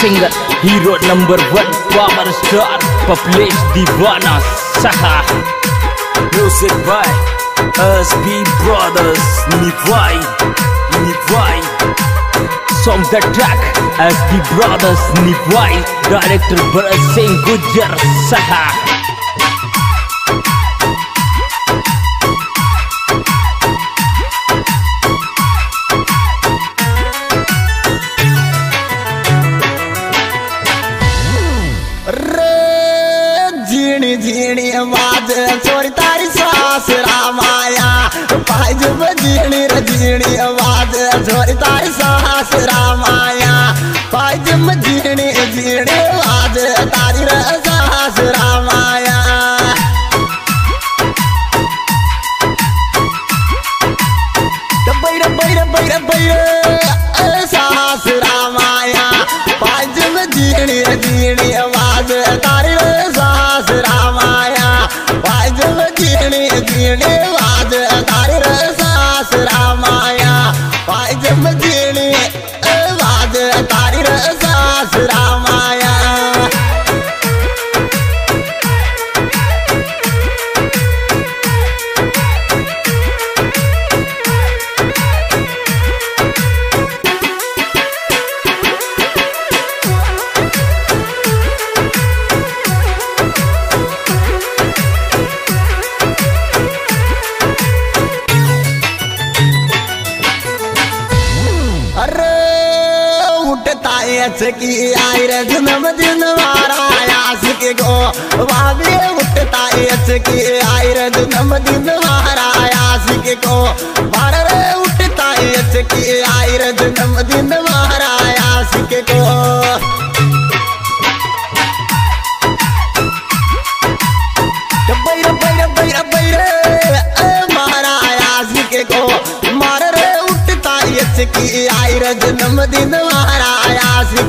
singer, hero #1, power star, published Diwana Saha. Music by SB Brothers, Nivai. Song the track, SB Brothers, Nivai. Director Barasen, Gujar Saha. झीणी आवाज छोरी तारी सास रामाया पाजम झीणी रझीणी आवाज छोरी तारी सास रामाया पाजम झीणी झीणी आवाज तारी सास रामाया बैर बैर बैर बैर सास रामाया पाजम झीणी रझीणी आवाज तारी की आई रे जन्म दिन वाराया सके गो वावे उठता है की आई रे जन्म दिन वाराया सके गो वार रे उठता है की आई रे जन्म दिन वाराया सके गो बैर बैर बैर बैर महाराया सके गो मार रे उठता है की आई रे जन्म दिन वाराया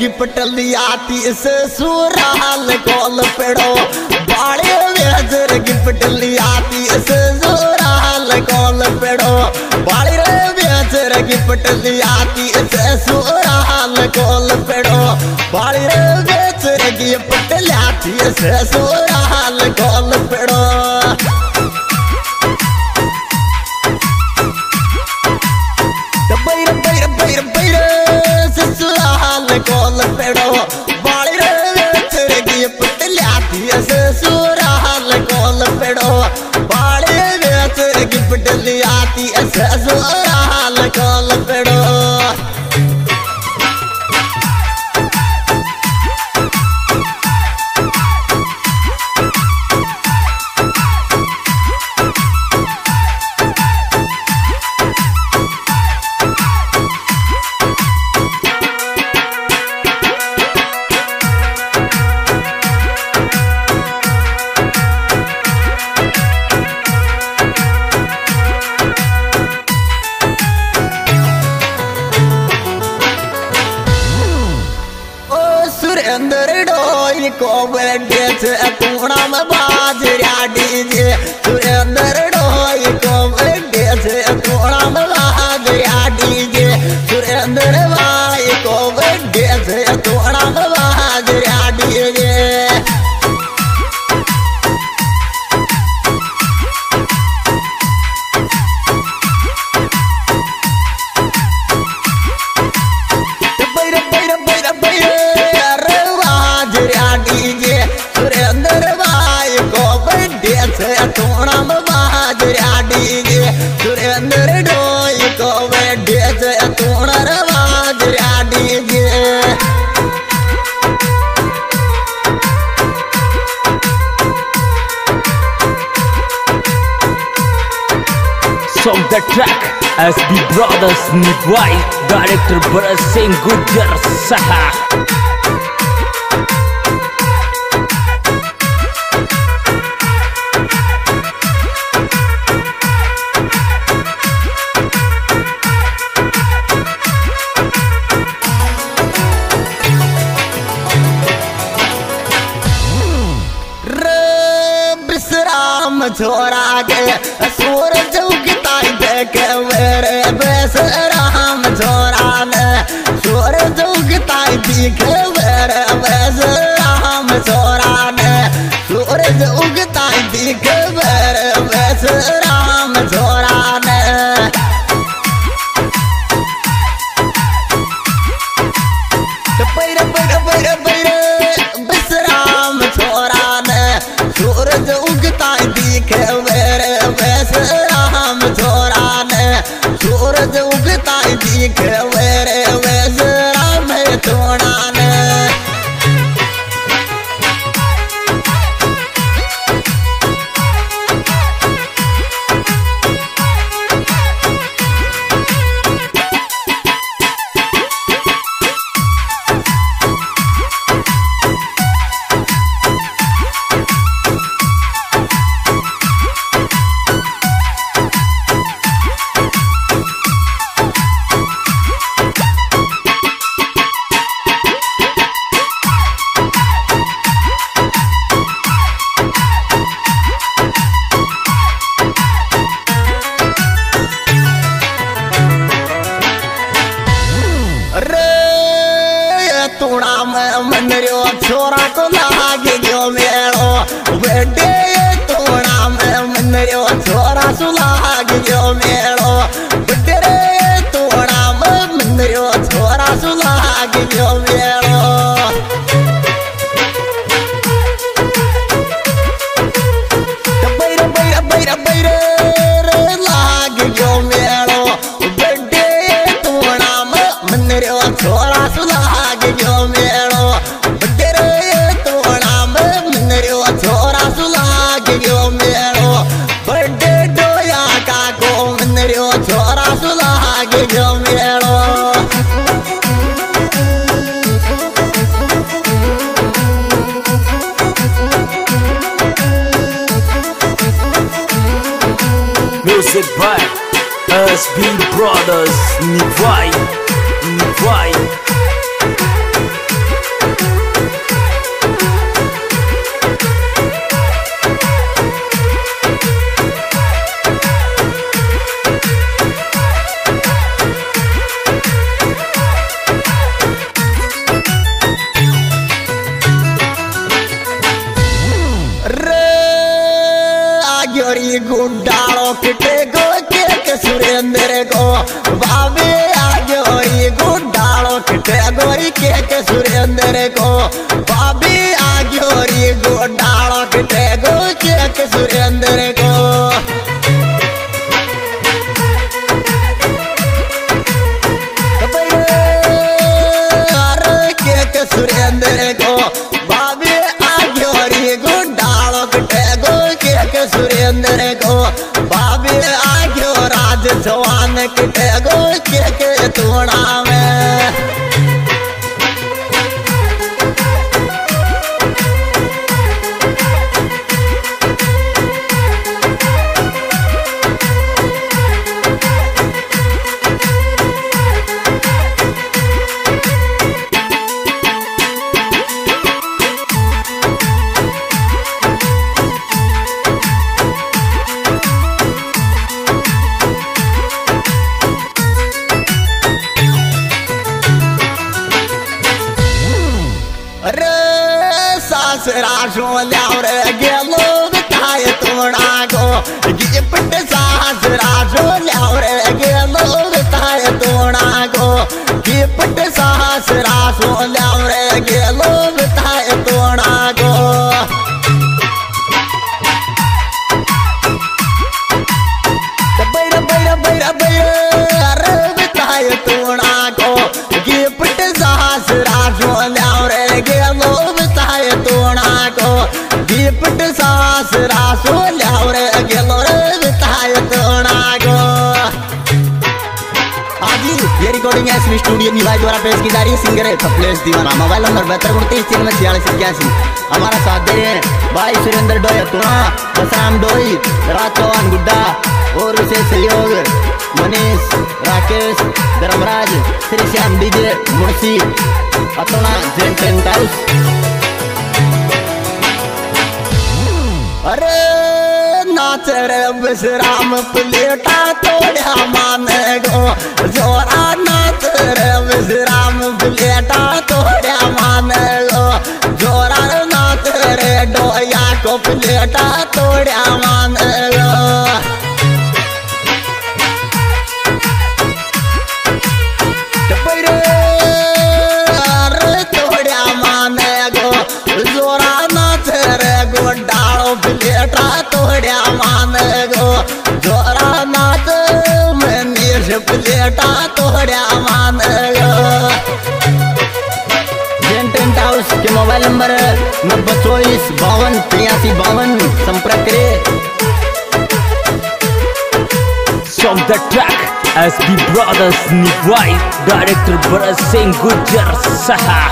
गिपटली आती इस सूराल कोल पेड़ो बाड़े वेजर गिपटली आती इस सूराल कोल पेड़ो बाड़े वेजर गिपटली आती इस सूराल कोल पेड़ो बाड़े वेजर गिपटली आती इस सूराल कोल पेड़ो बैर बैर बैर बैर ससुराल कोल पेड़ो बाड़ी रे की पुतलिया ससुराल कोल पेड़ो बाड़ी रे की पुतलिया ससुराल कोल पेड़ो सुरेंदर डोई को बेटे तूड़ा में बाजरा डीजे सुरेंदर डोई को बेटे तूड़ा में बाजरा डीजे सुरेंदर भाई को बेटे तूड़ा में बाजरा डीजे तोड़ा में बाजरा डीजे सुरेंदर डोई को बैठे तोड़ा में बाजरा DJ Song the track SB Brothers Nivai Director Barasen Gujar Saha छोरा के सूरज उगताई देख मेरे बेस राम छोरा ने सूरज उगताई देख मेरे बेस राम छोरा ने सूरज उगताई देख मेरे बेस राम छोरा ने। Music by SB Brothers, Nivai, Nivai. Surendra को बाबे आगे गुडाड़ो किटे गोरी के सुरेंद्र को बाबे आगे गुडाड़ो किटे गो के सुरेंद्र को के सुरेंद्र को बाबे आगे गुडाड़ो किटे गो के सुरेंद्र को बाबे राज जवान किटे गो के तोड़ा में स्टूडियो निवाई द्वारा पेश की जा रही है सिंगर है थपलेश दीवाना मोबाइल नंबर 72 23 46 81। हमारा साथ दे रहे हैं भाई सुरेंद्र डोई, अतुणा, बसराम डोई, राज चौहान गुड्डा और विशेष सहयोग मनीष, राकेश, धर्मराज, श्री श्याम डीजे, मुर्शी, अतुणा, जैन टेंटाउस। अरे नाचरे विश्राम प्लेटा तोड़ा माने गो जोरा नाचरे विश्राम प्लेटा तोड़ा माने लो जोरा नाचरे डोया को प्लेटा तोड़ा माने लो प्लेटा तोड़ा मान जेंटेंट हाउस के मोबाइल नंबर 9024 53 52 संपर्क करें। From the track SB Brothers Nivai, Director Barasen Gujar Saha.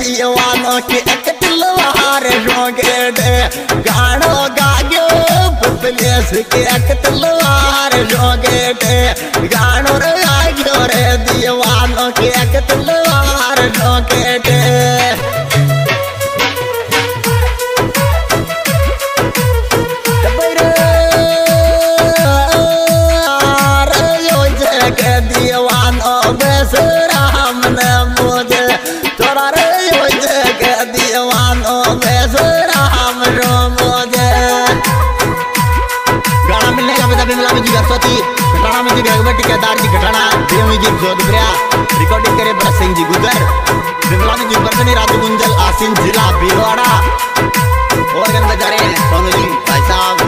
दीवाना के कतलवार रोगे दे गानो गायो पुतलेस के कतलवार रोगे दे गानो रे आयो रे दीवाना के कतलवार रोगे दे तबरे आरे यो जगे दीवाना बस राम ने मुझे रिकॉर्डिंग करे बरसिंह जी गुजर जी बरसनी रातू गुंजल आसिन जिला भिलवाड़ा और गंदा जा रहे हैं सोनू जी भाई साहब।